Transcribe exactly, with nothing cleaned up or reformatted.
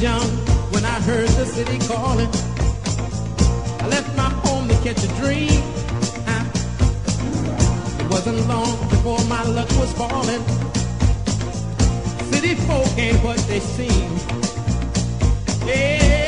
was young when I heard the city calling. I left my home to catch a dream. It wasn't long before my luck was falling. City folk ain't what they seem. Yeah.